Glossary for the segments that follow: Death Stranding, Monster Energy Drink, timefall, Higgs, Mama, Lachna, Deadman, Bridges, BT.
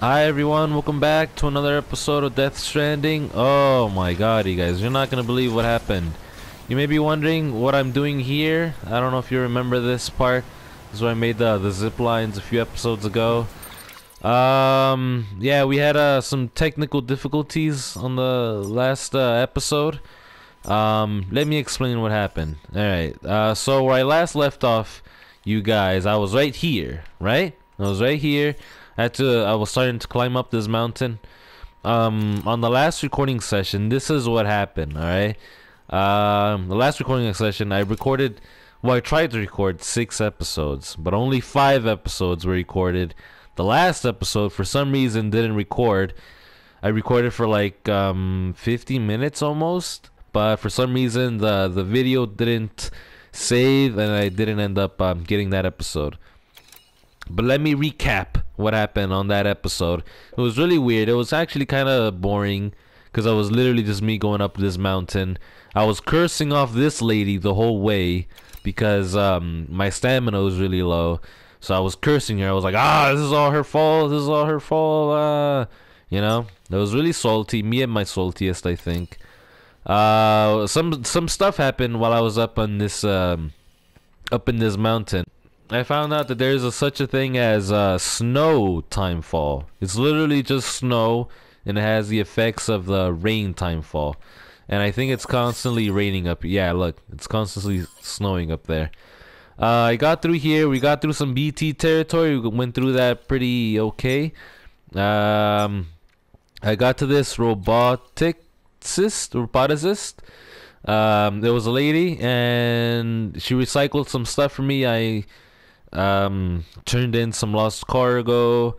Hi everyone, welcome back to another episode of Death Stranding. Oh my god, you guys, you're not gonna believe what happened. You may be wondering what I'm doing here. I don't know if you remember this part. This is where I made the zip lines a few episodes ago. Yeah, we had some technical difficulties on the last episode. Let me explain what happened. Alright, so where I last left off, you guys, I was right here, right? I was right here. I was starting to climb up this mountain. On the last recording session, this is what happened, alright? The last recording session, I tried to record 6 episodes, but only 5 episodes were recorded. The last episode, for some reason, didn't record. I recorded for like 50 minutes almost, but for some reason, the video didn't save, and I didn't end up getting that episode. But let me recap what happened on that episode. It was really weird. It was actually kind of boring because I was literally just me going up this mountain. I was cursing off this lady the whole way because my stamina was really low. So I was cursing her. I was like, ah, this is all her fault. This is all her fault. You know, it was really salty. Me at my saltiest, I think. Some stuff happened while I was up in this mountain. I found out that there is such a thing as snow timefall. It's literally just snow, and it has the effects of the rain timefall. And I think it's constantly raining up. Yeah, look, it's constantly snowing up there. I got through here. We got through some BT territory. We went through that pretty okay. I got to this roboticist. There was a lady, and she recycled some stuff for me. I turned in some lost cargo.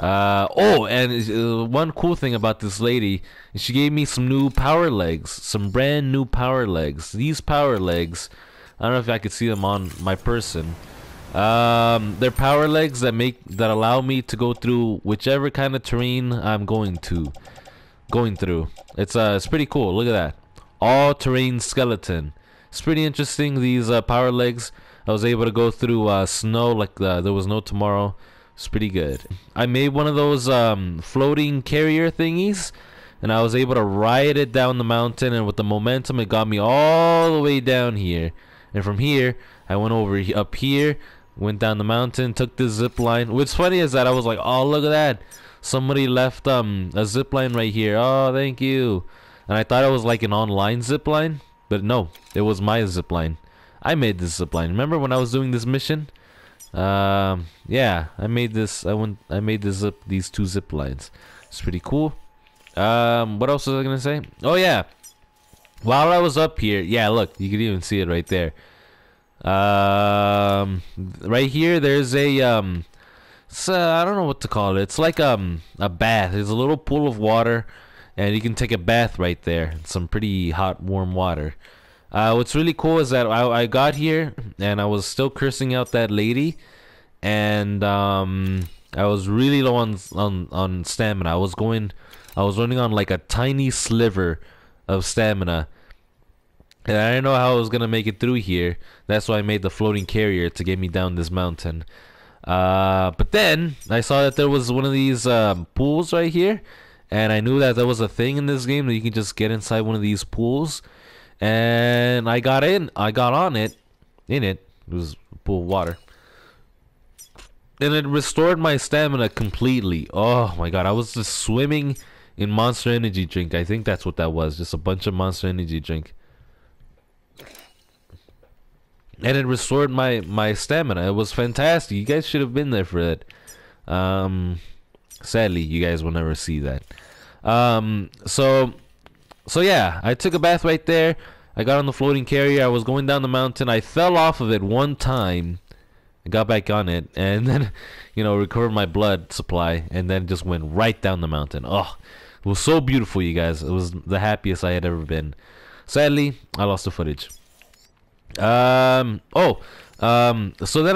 And one cool thing about this lady, she gave me some new power legs, some brand new power legs. These power legs, I don't know if I could see them on my person. They're power legs that allow me to go through whichever kind of terrain I'm going through. It's pretty cool. Look at that, all-terrain skeleton. It's pretty interesting. These power legs. I was able to go through snow like there was no tomorrow. It's pretty good. I made one of those floating carrier thingies, and I was able to ride it down the mountain, and with the momentum it got me all the way down here. And from here I went up here, went down the mountain, took this zip line. What's funny is that I was like, oh, look at that, somebody left a zip line right here. Oh, thank you. And I thought it was like an online zip line, but no, it was my zip line. I made this zip line. Remember when I was doing this mission? Yeah, I made this. I made this these 2 zip lines. It's pretty cool. What else was I gonna say? Oh yeah, while I was up here, yeah, look, you can even see it right there. Right here, there's a I don't know what to call it. It's like a bath. There's a little pool of water, and you can take a bath right there. It's some pretty hot, warm water. What's really cool is that I got here and I was still cursing out that lady, and I was really low on stamina. I was running on like a tiny sliver of stamina, and I didn't know how I was gonna make it through here. That's why I made the floating carrier to get me down this mountain. But then I saw that there was one of these pools right here, and I knew that there was a thing in this game that you can just get inside one of these pools. And I got in. I got on it. In it. It was a pool of water. And it restored my stamina completely. Oh my god. I was just swimming in Monster Energy Drink. I think that's what that was. Just a bunch of Monster Energy Drink. And it restored my stamina. It was fantastic. You guys should have been there for that. Sadly, you guys will never see that. So yeah, I took a bath right there. I got on the floating carrier. I was going down the mountain. I fell off of it one time. I got back on it, and then, you know, recovered my blood supply, and then just went right down the mountain. Oh, it was so beautiful, you guys. It was the happiest I had ever been. Sadly, I lost the footage. So then I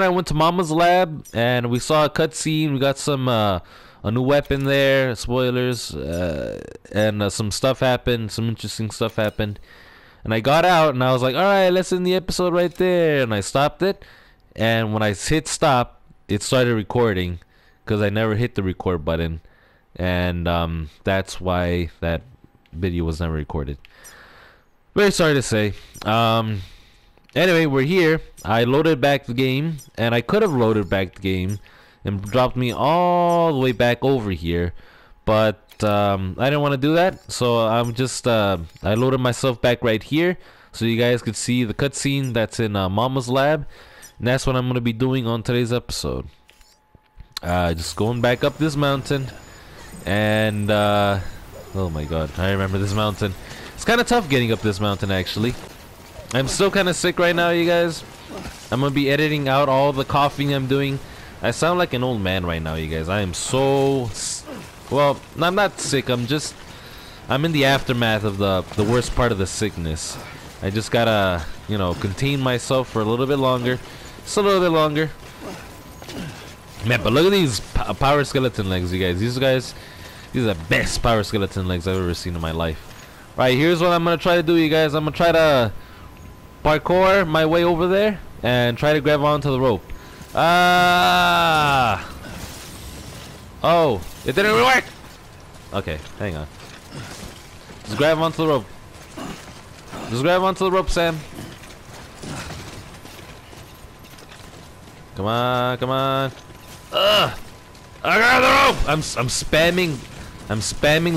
went to Mama's lab, and we saw a cutscene. We got some a new weapon there, spoilers, and some stuff happened, some interesting stuff happened. And I got out and I was like, alright, let's end the episode right there. And I stopped it. And when I hit stop, it started recording because I never hit the record button. And that's why that video was never recorded. Very sorry to say. Anyway, we're here. I loaded back the game, and I could have loaded back the game and dropped me all the way back over here, but I didn't want to do that, so I'm just I loaded myself back right here so you guys could see the cutscene that's in Mama's lab, and that's what I'm gonna be doing on today's episode. Just going back up this mountain, and oh my god, I remember this mountain. It's kind of tough getting up this mountain, actually. I'm still kind of sick right now, you guys. I'm gonna be editing out all the coughing I'm doing. I sound like an old man right now, you guys. I am so... well, I'm not sick. I'm just... I'm in the aftermath of the worst part of the sickness. I just gotta, you know, contain myself for a little bit longer. Just a little bit longer. Man, but look at these power skeleton legs, you guys. These guys... these are the best power skeleton legs I've ever seen in my life. Alright, here's what I'm gonna try to do, you guys. I'm gonna try to parkour my way over there and try to grab onto the rope. Ah! Oh, it didn't work! Okay, hang on. Just grab onto the rope. Just grab onto the rope, Sam. Come on, come on. Ugh! I got the rope! I'm spamming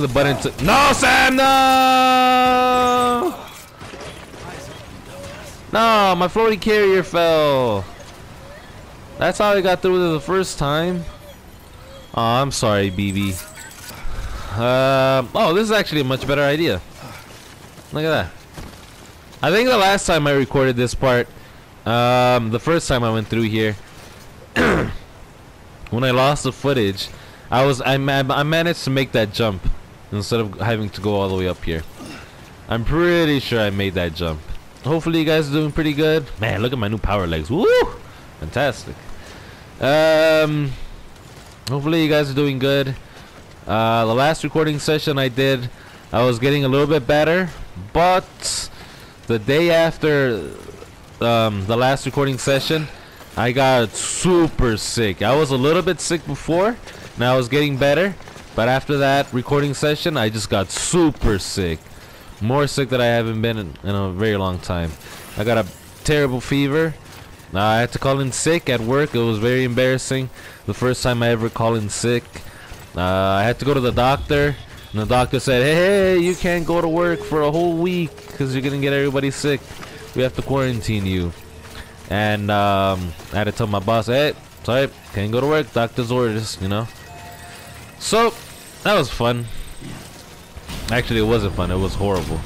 the button to... No, Sam, no! No, my floating carrier fell. That's how I got through the first time. Oh, I'm sorry, BB. Oh, this is actually a much better idea. Look at that. I think the last time I recorded this part, the first time I went through here, when I lost the footage, I managed to make that jump instead of having to go all the way up here. I'm pretty sure I made that jump. Hopefully, you guys are doing pretty good. Man, look at my new power legs. Woo! Fantastic. Hopefully you guys are doing good. The last recording session I did, I was getting a little bit better, but the day after the last recording session, I got super sick. I was a little bit sick before, and I was getting better, but after that recording session, I just got super sick. More sick than I haven't been in a very long time. I got a terrible fever. I had to call in sick at work. It was very embarrassing. The first time I ever called in sick. I had to go to the doctor. And the doctor said, hey, you can't go to work for a whole week because you're going to get everybody sick. We have to quarantine you. And I had to tell my boss, hey, sorry, can't go to work. Doctor's orders, you know. So, that was fun. Actually, it wasn't fun. It was horrible.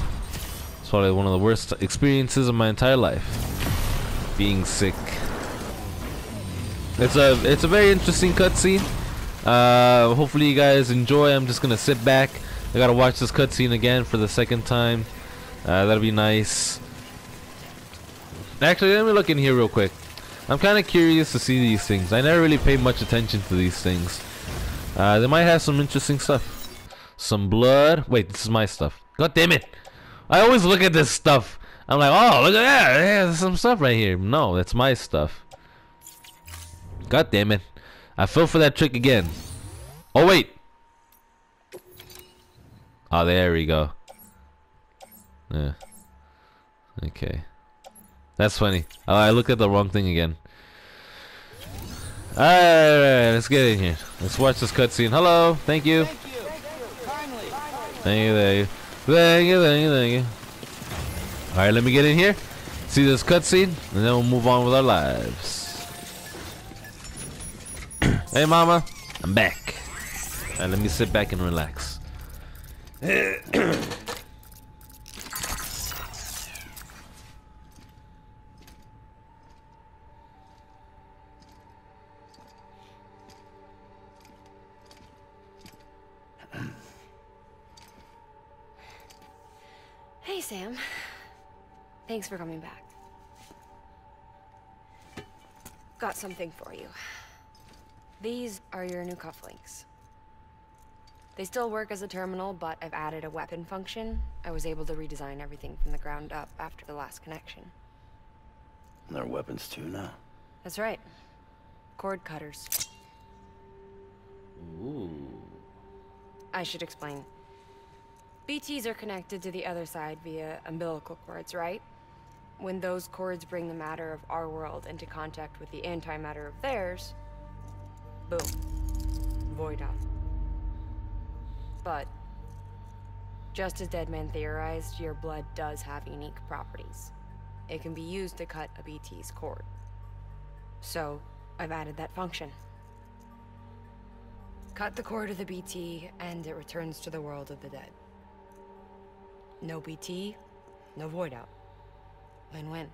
It's probably one of the worst experiences of my entire life. Being sick. It's a very interesting cutscene. Hopefully you guys enjoy. I'm just gonna sit back. I gotta watch this cutscene again for the second time. That'll be nice. Actually, let me look in here real quick. I'm kind of curious to see these things. I never really pay much attention to these things. They might have some interesting stuff. Some blood. Wait, this is my stuff. God damn it! I always look at this stuff. I'm like, oh, look at that. Yeah, there's some stuff right here. No, that's my stuff. God damn it. I fell for that trick again. Oh, wait. Oh, there we go. Yeah. Okay. That's funny. Oh, I looked at the wrong thing again. Alright, let's get in here. Let's watch this cutscene. Hello. Thank you. Thank you. Thank you. Thank you. Thank you. Thank you. Thank you. Alright, let me get in here, see this cutscene, and then we'll move on with our lives. Hey, Mama, I'm back. Alright, let me sit back and relax. Hey, Sam. Thanks for coming back. Got something for you. These are your new cufflinks. They still work as a terminal, but I've added a weapon function. I was able to redesign everything from the ground up after the last connection. And there are weapons too now. That's right. Cord cutters. Ooh. I should explain. BTs are connected to the other side via umbilical cords, right? When those cords bring the matter of our world into contact with the antimatter of theirs, boom. Void off. But just as Deadman theorized, your blood does have unique properties. It can be used to cut a BT's cord. So I've added that function. Cut the cord of the BT, and it returns to the world of the dead. No BT, no void out. Win-win.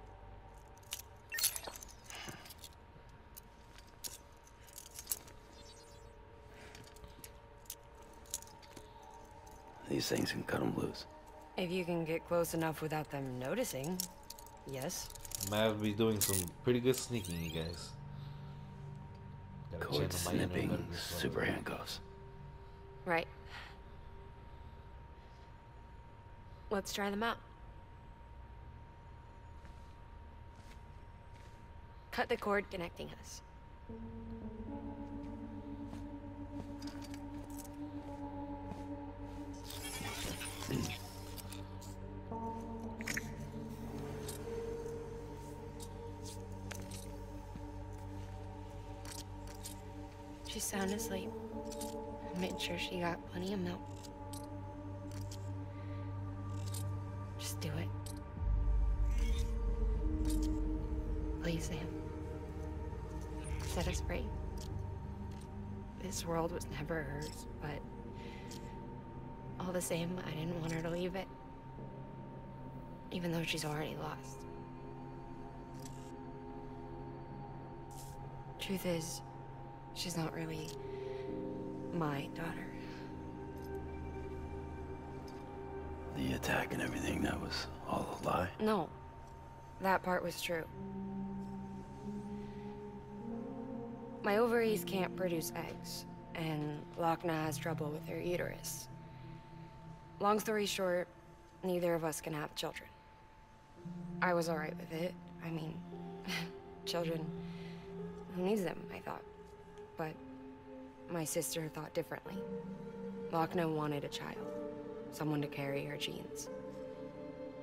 These things can cut them loose. If you can get close enough without them noticing, yes. Might have to be doing some pretty good sneaking, you guys. Cord snipping, super handcuffs. Right. Let's try them out. Cut the cord connecting us. She's sound asleep. I made sure she got plenty of milk. Just do it. Please, Sam. Set us free. This world was never hers, but all the same, I didn't want her to leave it. Even though she's already lost. Truth is, she's not really my daughter. The attack and everything, that was all a lie? No. That part was true. My ovaries can't produce eggs, and Lachna has trouble with her uterus. Long story short, neither of us can have children. I was all right with it. I mean, children, who needs them, I thought. But my sister thought differently. Lachna wanted a child, someone to carry her genes.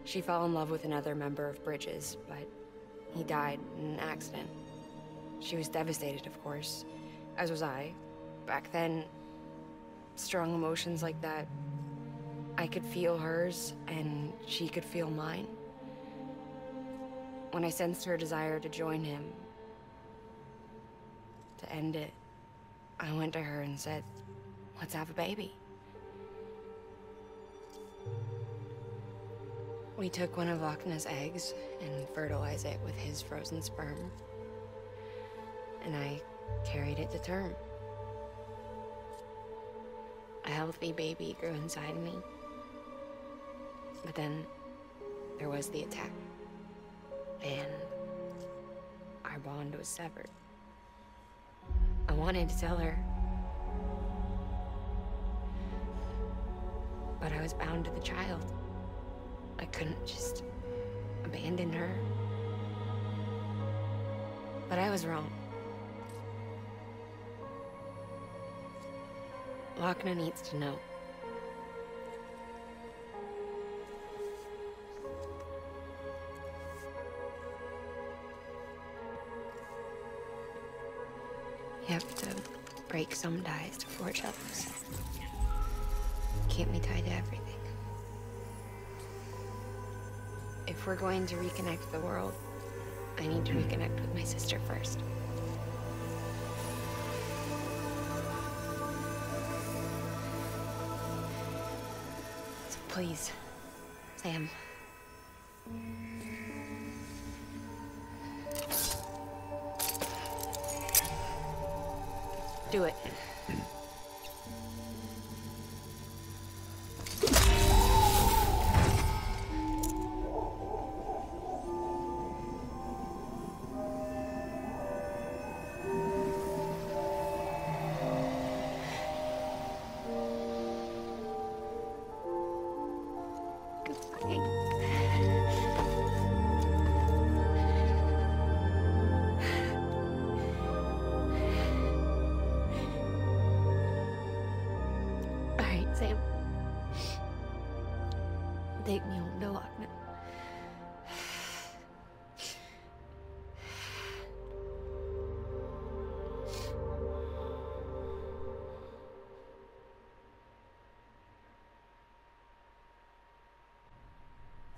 She fell in love with another member of Bridges, but he died in an accident. She was devastated, of course, as was I. Back then, strong emotions like that, I could feel hers, and she could feel mine. When I sensed her desire to join him, to end it, I went to her and said, let's have a baby. We took one of Lachna's eggs and fertilized it with his frozen sperm. And I carried it to term. A healthy baby grew inside me. But then there was the attack, and our bond was severed. I wanted to tell her, but I was bound to the child. I couldn't just abandon her. But I was wrong. Lachna needs to know. You have to break some ties to forge others. Can't be tied to everything. If we're going to reconnect the world, I need to reconnect with my sister first. Please, Sam. Do it.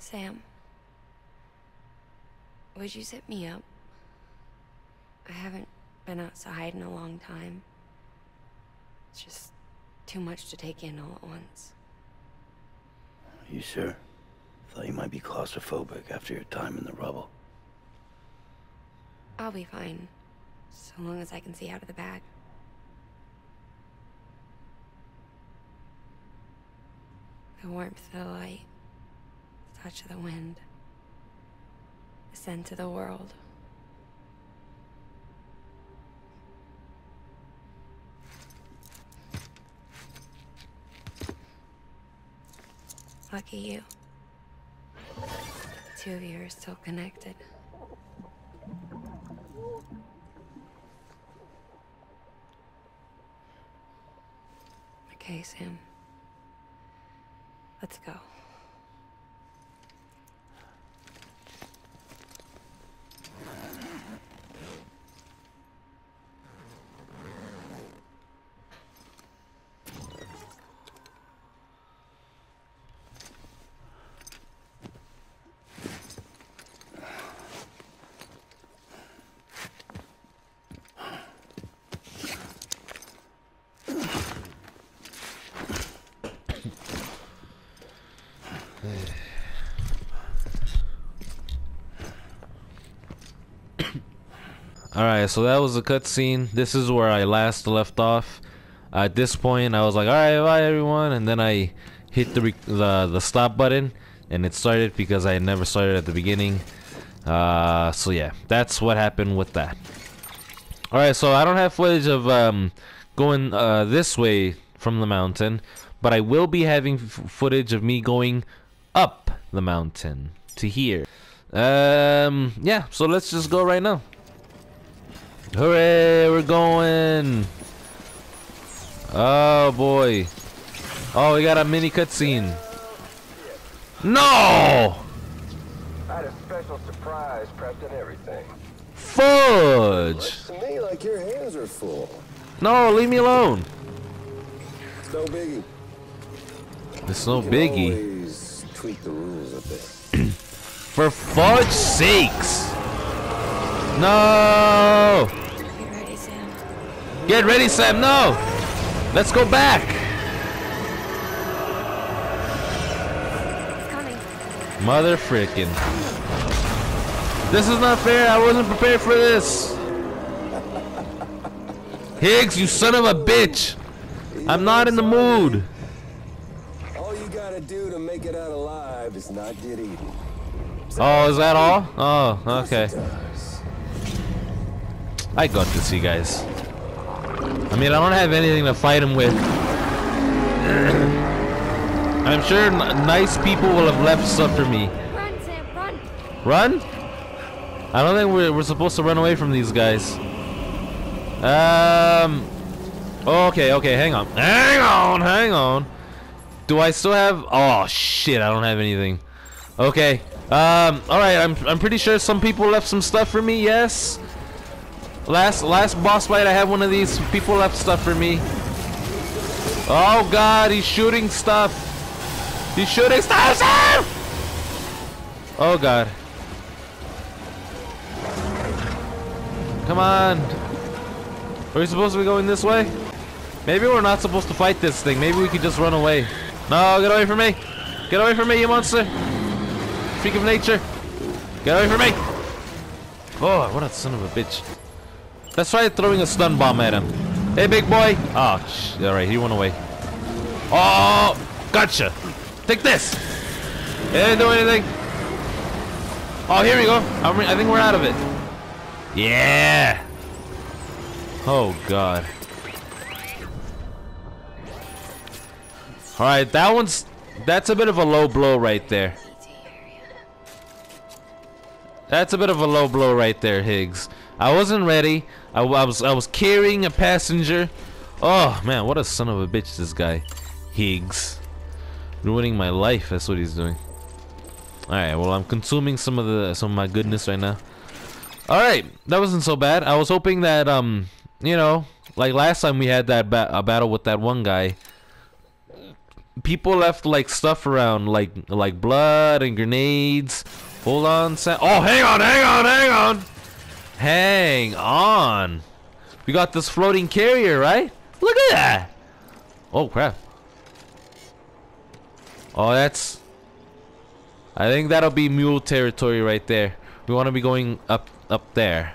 Sam, would you zip me up? I haven't been outside in a long time. It's just too much to take in all at once. You sure? Thought you might be claustrophobic after your time in the rubble. I'll be fine, so long as I can see out of the bag. The warmth of the light. Touch of the wind, the scent of the world. Lucky you. The two of you are still connected. Okay, Sam. Let's go. Alright, so that was the cutscene. This is where I last left off. At this point, I was like, alright, bye everyone. And then I hit the stop button. And it started because I never started at the beginning. So yeah, that's what happened with that. Alright, so I don't have footage of going this way from the mountain. But I will be having footage of me going up the mountain to here. Yeah, so let's just go right now. Hooray, we're going. Oh boy. Oh, we got a mini cutscene. No! I had a special surprise prepped and everything. Fudge! Looks to me like your hands are full. No, leave me alone. It's no biggie. It's no biggie. Always tweak the rules a bit. For fudge's sakes! No! Get ready, Sam. Get ready, Sam. No! Let's go back! It's coming. Mother frickin'. This is not fair. I wasn't prepared for this. Higgs, you son of a bitch! I'm not in the mood. All you gotta do to make it out alive is not get eaten. Oh, is that all? Oh, okay. I got this, you guys. I mean, I don't have anything to fight him with. I'm sure nice people will have left stuff for me. Run, Sam, run! Run? I don't think we're supposed to run away from these guys. Okay, okay, hang on. Hang on, hang on. Do I still have... Oh, shit, I don't have anything. Okay. Alright, I'm pretty sure some people left some stuff for me, yes? Last boss fight, I had one of these. People left stuff for me. Oh god, he's shooting stuff. He's shooting stuff, sir! Oh god. Come on. Are we supposed to be going this way? Maybe we're not supposed to fight this thing. Maybe we could just run away. No, get away from me. Get away from me, you monster. Freak of nature. Get away from me. Oh, what a son of a bitch. Let's try throwing a stun bomb at him. Hey, big boy! Oh, shit. Alright, he went away. Oh! Gotcha! Take this! It didn't do anything. Oh, here we go. I think we're out of it. Yeah! Oh, God. Alright, that's a bit of a low blow right there. That's a bit of a low blow right there, Higgs. I wasn't ready. I was carrying a passenger. Oh man, what a son of a bitch this guy, Higgs. Ruining my life. That's what he's doing. All right. Well, I'm consuming some of my goodness right now. All right. That wasn't so bad. I was hoping that you know, like last time we had that battle with that one guy. People left like stuff around, like blood and grenades. Hold on, oh, hang on. We got this floating carrier, right? Look at that. Oh crap. Oh, that's. I think that'll be mule territory right there. We want to be going up there.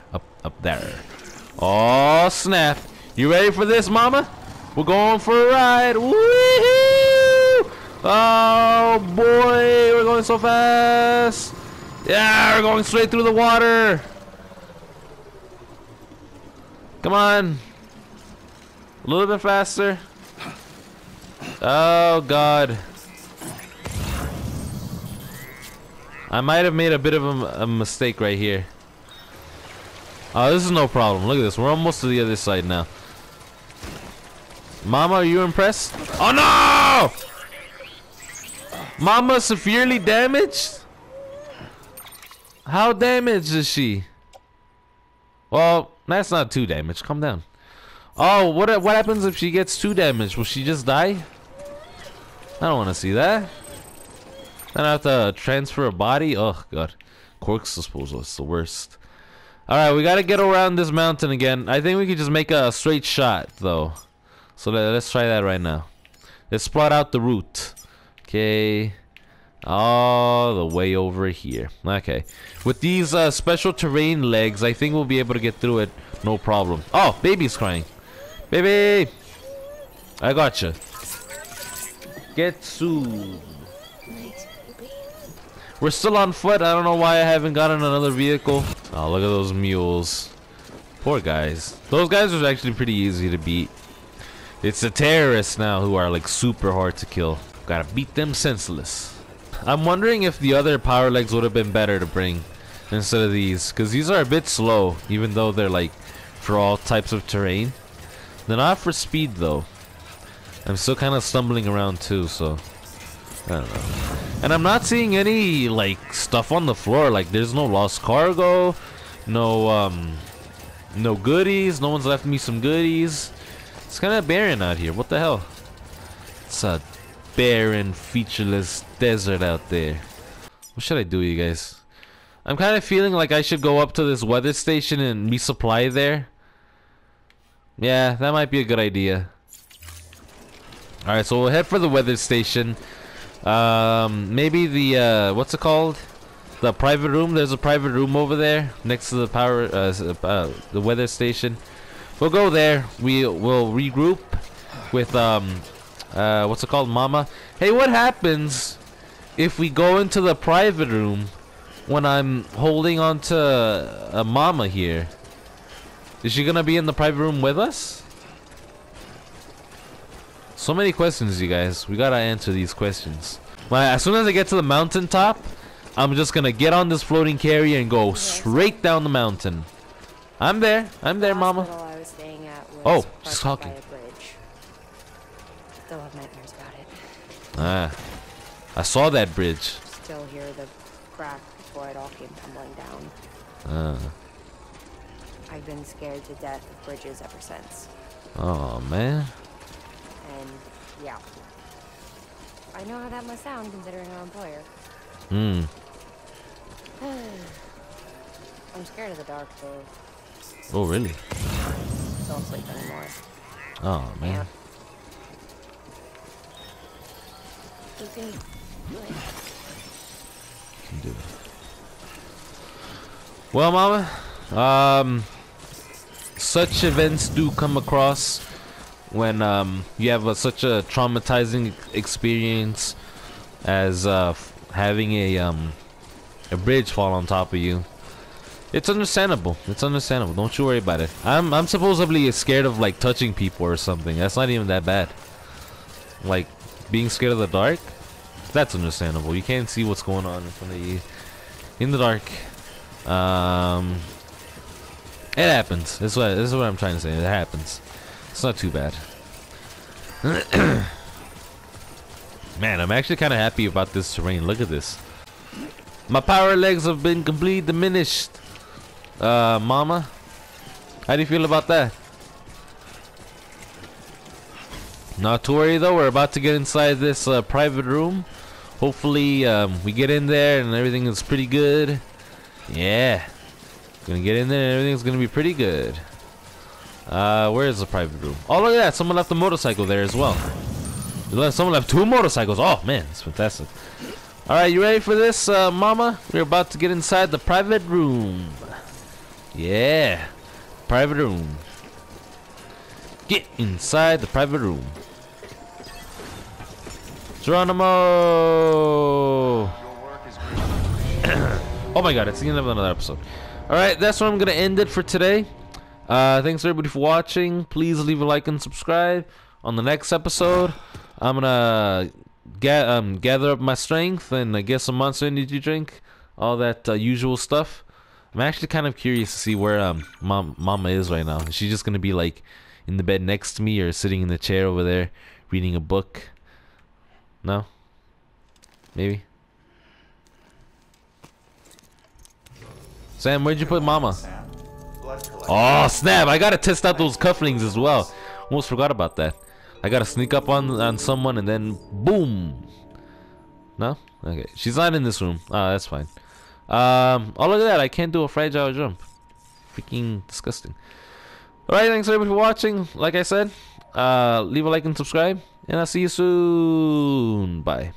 Oh snap! You ready for this, Mama? We're going for a ride. Woohoo! Oh boy, we're going so fast. Yeah, we're going straight through the water. Come on. A little bit faster. Oh god. I might have made a bit of a mistake right here. Oh, this is no problem. Look at this. We're almost to the other side now. Mama, are you impressed? Oh no! Mama severely damaged? How damaged is she? Well, that's not too damaged. Calm down. Oh, what happens if she gets too damaged? Will she just die? I don't want to see that. Then I have to transfer a body. Oh god, corks disposal is the worst. All right, we gotta get around this mountain again. I think we could just make a straight shot though. So let's try that right now. Let's plot out the route. Okay, all the way over here. Okay, with these special terrain legs, I think we'll be able to get through it, no problem. Oh, baby's crying. Baby, I gotcha. Getsu. We're still on foot. I don't know why I haven't gotten another vehicle. Oh, look at those mules. Poor guys. Those guys are actually pretty easy to beat. It's the terrorists now who are like super hard to kill. Gotta beat them senseless. I'm wondering if the other power legs would have been better to bring instead of these, because these are a bit slow, even though they're like for all types of terrain. They're not for speed though. I'm still kind of stumbling around too, so I don't know. And I'm not seeing any like stuff on the floor. Like there's no lost cargo, no goodies. No one's left me some goodies. It's kind of barren out here. What the hell? It's a barren, featureless desert out there. What should I do, you guys? I'm kind of feeling like I should go up to this weather station and resupply there. Yeah, that might be a good idea. Alright, so we'll head for the weather station. Maybe the, what's it called? The private room. There's a private room over there next to the power, the weather station. We'll go there. We will regroup with, what's it called, Mama? Hey, what happens if we go into the private room when I'm holding on to a Mama here? Is she gonna be in the private room with us? So many questions, you guys. We gotta answer these questions. As soon as I get to the mountaintop, I'm just gonna get on this floating carrier and go straight down the mountain. I'm there. I'm there, Mama. Oh, she's talking. Still have nightmares about it. Ah, I saw that bridge. Still hear the crack before it all came tumbling down. Ah. I've been scared to death of bridges ever since. Oh man. And yeah, I know how that must sound considering our employer. Hmm. I'm scared of the dark though. Oh really? Don't sleep anymore. Oh man. Yeah. You can do it. Well, Mama, such events do come across when you have such a traumatizing experience as having a bridge fall on top of you. It's understandable. It's understandable. Don't you worry about it. I'm supposedly scared of like touching people or something. That's not even that bad. Like. Being scared of the dark? That's understandable. You can't see what's going on in front of you in the dark. It happens. This is what I'm trying to say. It happens. It's not too bad. Man, I'm actually kind of happy about this terrain. Look at this. My power legs have been completely diminished. Mama, how do you feel about that? Not to worry though. We're about to get inside this private room. Hopefully, we get in there and everything is pretty good. Yeah, gonna get in there and everything's gonna be pretty good. Where is the private room? Oh, look at that! Someone left a motorcycle there as well. Someone left two motorcycles. Oh man, it's fantastic. All right, you ready for this, Mama? We're about to get inside the private room. Yeah, private room. Get inside the private room. Geronimo! Oh my god, it's the end of another episode. Alright, that's where I'm going to end it for today. Thanks everybody for watching. Please leave a like and subscribe. On the next episode, I'm going to gather up my strength and get some Monster Energy Drink. All that usual stuff. I'm actually kind of curious to see where Mama is right now. Is she just going to be like in the bed next to me or sitting in the chair over there reading a book? No? Maybe? Sam, where'd you put Mama? Oh snap! I gotta test out those cufflinks as well. Almost forgot about that. I gotta sneak up on someone and then boom! No? Okay. She's not in this room. Ah, that's fine. Oh look at that! I can't do a fragile jump. Freaking disgusting. Alright, thanks everybody for watching. Like I said, leave a like and subscribe. And I'll see you soon. Bye.